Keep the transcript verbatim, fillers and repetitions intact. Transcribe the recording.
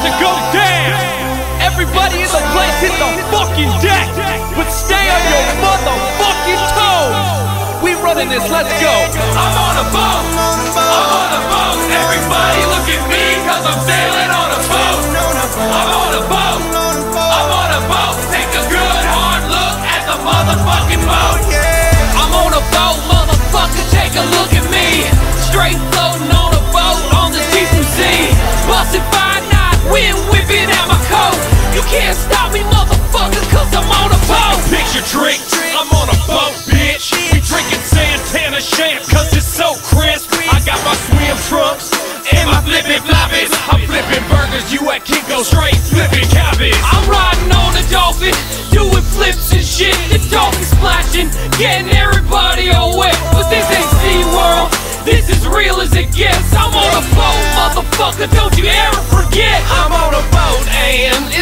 about to go down. Everybody in the place hit the fucking deck, but stay on your motherfucking toes. We running this, let's go. I'm on a boat, I'm on a boat. Everybody look at me, cause I'm sailing on a boat. I'm on a boat, I'm on a boat. Take a good hard look at the motherfucking boat. I'm on a boat, motherfucker, take a look at me. Straight floating on a boat on the deep blue sea. Busted by night, wind whipping out my coat. You can't stop me, motherfucker, cause I'm on a boat. Picture trick, I'm on a boat, bitch. We drinking Santana champ, cause it's so crisp. I got my swim trunks and my flippin' floppies. I'm flipping burgers, you at Kinko's straight flipping cabbage. I'm riding on a dolphin, doing flips and shit. The dolphin splashing, getting everybody all wet. But this ain't SeaWorld, this is real as it gets. I'm on a boat, motherfucker, don't you ever forget. I'm on a boat and